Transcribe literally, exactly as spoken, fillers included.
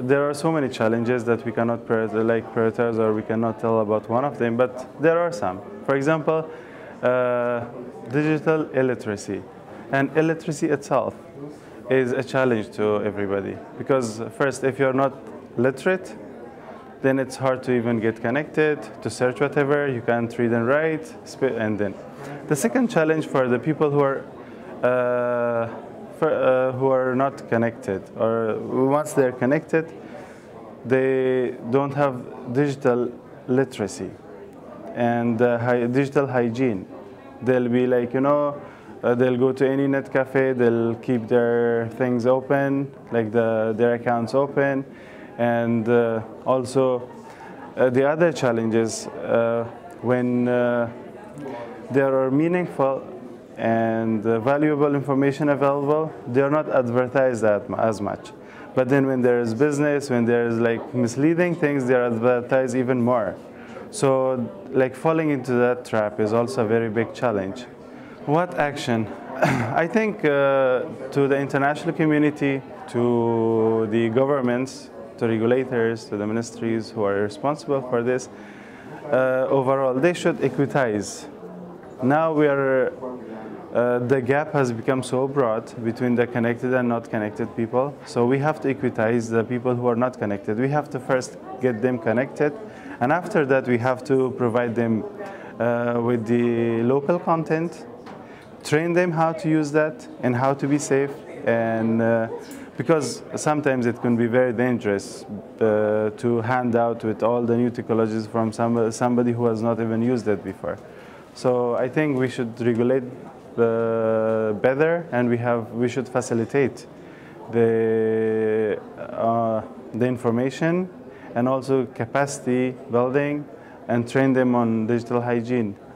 There are so many challenges that we cannot like prioritize, or we cannot tell about one of them, but there are some. For example, uh, digital illiteracy. And illiteracy itself is a challenge to everybody. Because first, if you're not literate, then it's hard to even get connected, to search whatever, you can't read and write, and then. The second challenge for the people who are uh, For, uh, who are not connected, or once they're connected, they don't have digital literacy and uh, hi digital hygiene. They'll be like, you know, uh, they'll go to any net cafe, they'll keep their things open, like the, their accounts open. And uh, also uh, the other challenges uh, when uh, there are meaningful and uh, valuable information available, they're not advertised that as much. But then when there is business, when there is like misleading things, they're advertised even more. So like falling into that trap is also a very big challenge. What action? I think uh, to the international community, to the governments, to regulators, to the ministries who are responsible for this, uh, overall, they should equitize. Now we are Uh, the gap has become so broad between the connected and not connected people. So we have to equitize the people who are not connected. We have to first get them connected, and after that we have to provide them uh, with the local content, train them how to use that and how to be safe. And uh, because sometimes it can be very dangerous uh, to hand out with all the new technologies from some, somebody who has not even used it before. So I think we should regulate Uh, better, and we have we should facilitate the uh, the information and also capacity building and train them on digital hygiene.